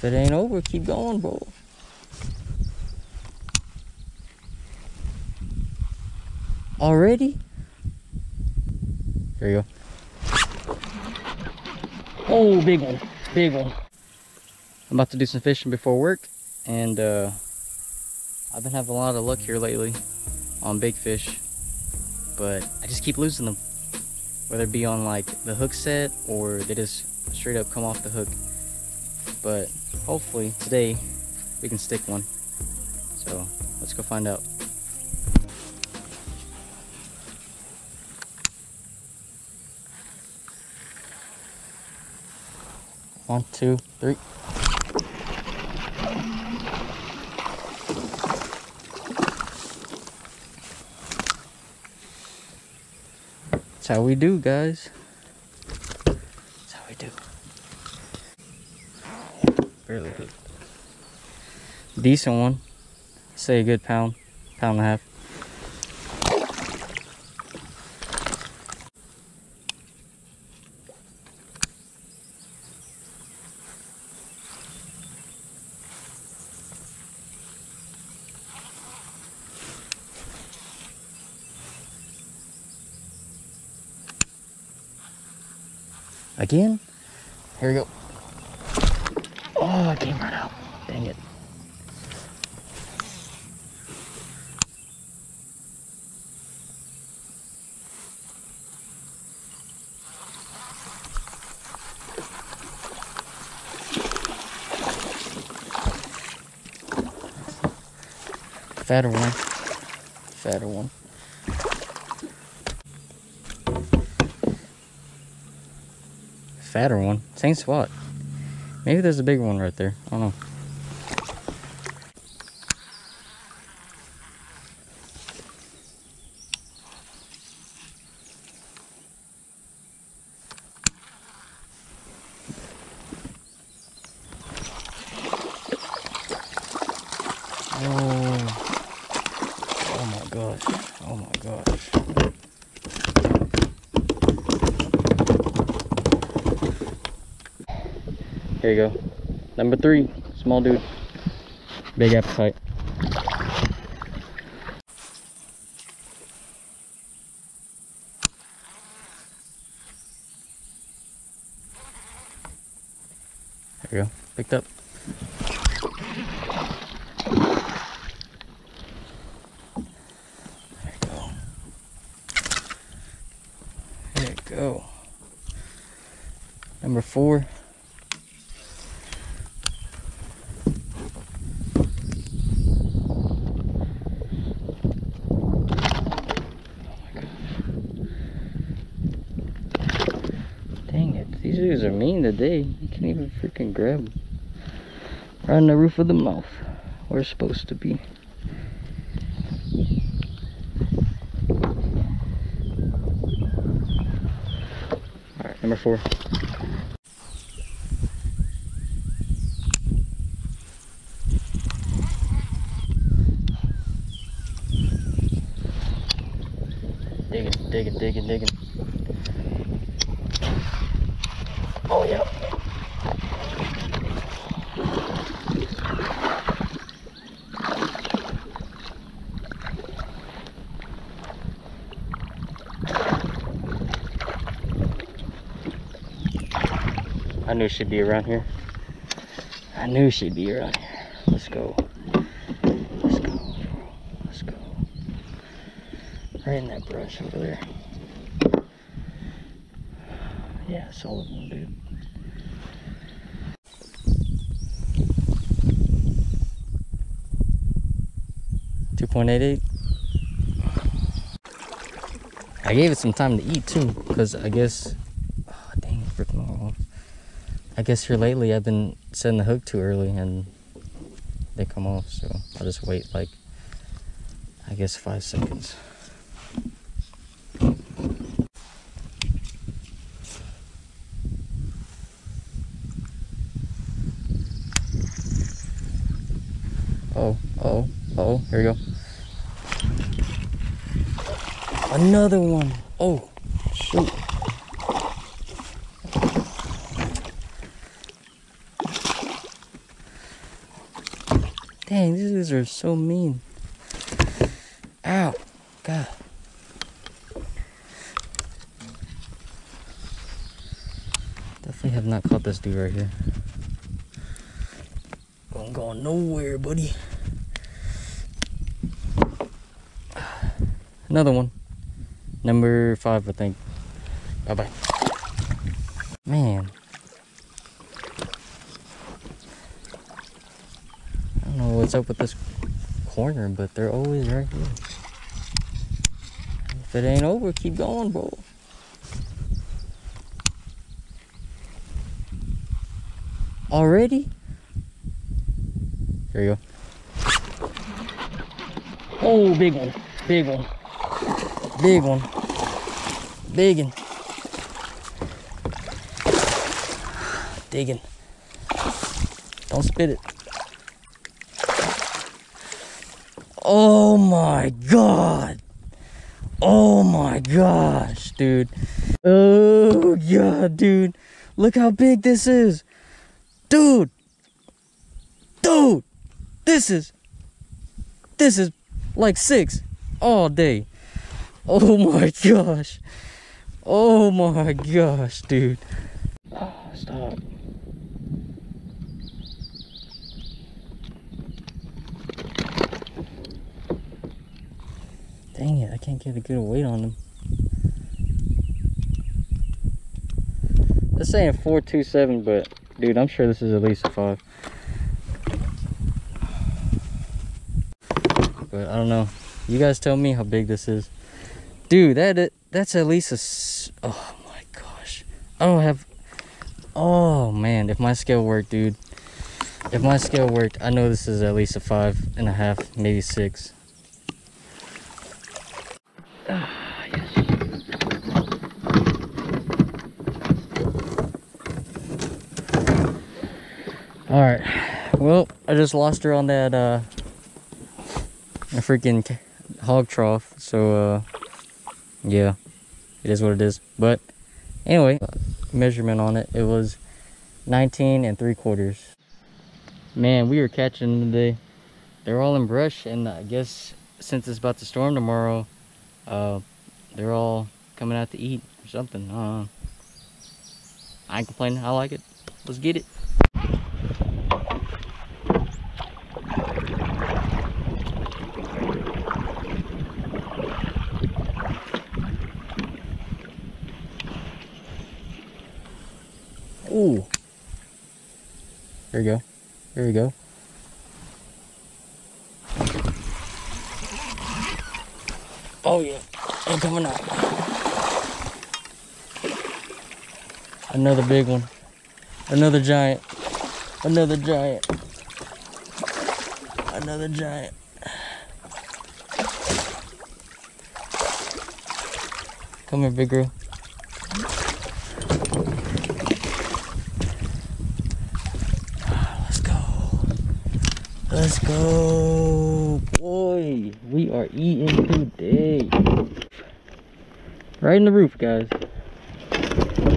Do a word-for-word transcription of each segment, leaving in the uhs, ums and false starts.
If it ain't over, keep going, bro. Already? There you go. Oh, big one, big one. I'm about to do some fishing before work, and uh, I've been having a lot of luck here lately on big fish, but I just keep losing them. Whether it be on like the hook set or they just straight up come off the hook. But hopefully today we can stick one. So let's go find out. One, two, three. That's how we do, guys. That's how we do. Really good. Decent one. I'd say a good pound, pound and a half. Again, here we go. Oh, I came right out. Dang it. Fatter one. Fatter one. Fatter one, same spot. Maybe there's a big one right there. I don't know. Oh, oh my gosh! Oh my gosh! There you go. Number three, small dude. Big appetite. There you go. Picked up. There you go. There you go. Number four. These are mean today. You can't even freaking grab them. Right on the roof of the mouth. Where it's supposed to be. Alright, number four. Digging, digging, digging, digging. Oh, yeah. I knew she'd be around here. I knew she'd be around here. Let's go. Let's go, bro. Let's go. Right in that brush over there. Yeah, solid one, dude. two point eight eight. I gave it some time to eat too, because I guess, oh, dang, freaking long. I guess here lately I've been setting the hook too early and they come off, so I'll just wait like, I guess five seconds. Oh, oh, oh, here we go. Another one. Oh, shoot. Dang, these dudes are so mean. Ow. God. Definitely have not caught this dude right here. I'm going nowhere, buddy. Another one. Number five, I think. Bye-bye. Man. I don't know what's up with this corner, but they're always right here. If it ain't over, keep going, bro. Already? There you go. Oh, big one. Big one. Big one. Big one. Digging. Don't spit it. Oh my god. Oh my gosh, dude. Oh god, dude. Look how big this is. Dude. Dude. This is, this is like six all day. Oh my gosh. Oh my gosh, dude. Oh, stop. Dang it, I can't get a good weight on him. This ain't four two seven, but dude, I'm sure this is at least a five. But I don't know. You guys tell me how big this is. Dude, that that's at least a... Oh, my gosh. I don't have... Oh, man. If my scale worked, dude. If my scale worked, I know this is at least a five and a half, maybe six. Ah, yes. All right. Well, I just lost her on that... Uh, a freaking hog trough, so uh yeah, it is what it is. But anyway, measurement on it, it was nineteen and three quarters. Man, we are catching them today. They're all in brush, and I guess since it's about to storm tomorrow, uh they're all coming out to eat or something. uh I ain't complaining. I like it. Let's get it. Ooh. Here we go. Here we go. Oh yeah. They're coming up. Another big one. Another giant. Another giant. Another giant. Come here, big girl. Let's go, boy. We are eating today. Right in the roof, guys.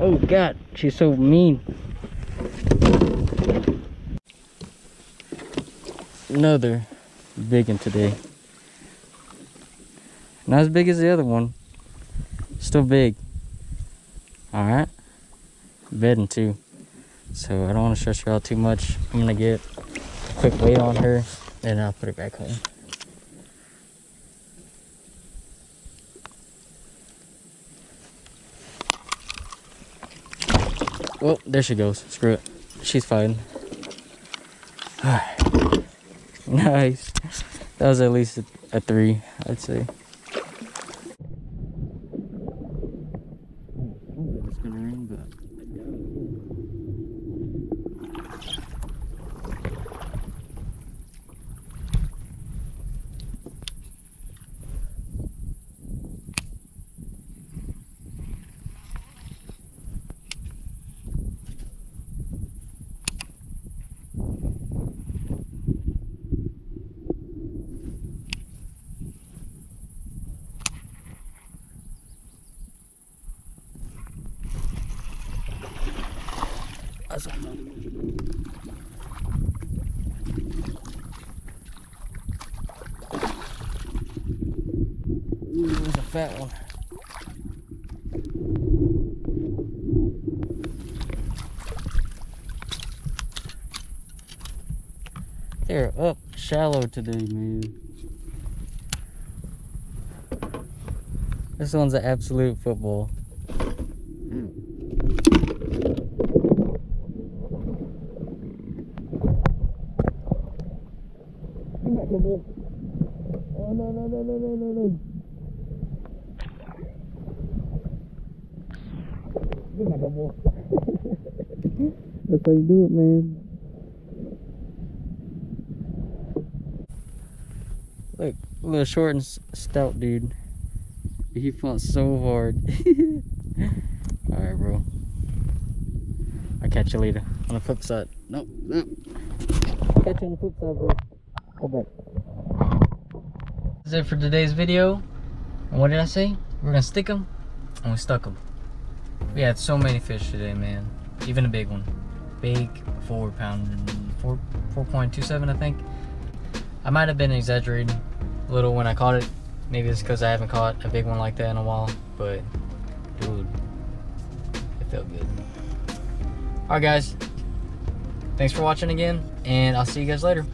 Oh god, she's so mean. Another big one today. Not as big as the other one. Still big. Alright. Bedding too. So I don't want to stress her out too much. I'm gonna get quick weight on her, and I'll put it back home. Well, there she goes. Screw it. She's fine. Alright. Nice. That was at least a, a three, I'd say. fat one. They're up shallow today, man. This one's an absolute football. Oh, no, no, no, no, no, no, no. You're not a wolf. That's how you do it, man. Look, a little short and stout dude. He fought so hard. Alright, bro. I'll catch you later. On the flip side. Nope, nope. Catch you on the flip side, bro. Go back. That's it for today's video. And what did I say? We're gonna stick them, and we stuck them. We had so many fish today, man. Even a big one. Big four pounder. Four, four point two seven, I think. I might have been exaggerating a little when I caught it. Maybe it's because I haven't caught a big one like that in a while, but dude, it felt good. Alright guys, thanks for watching again, and I'll see you guys later.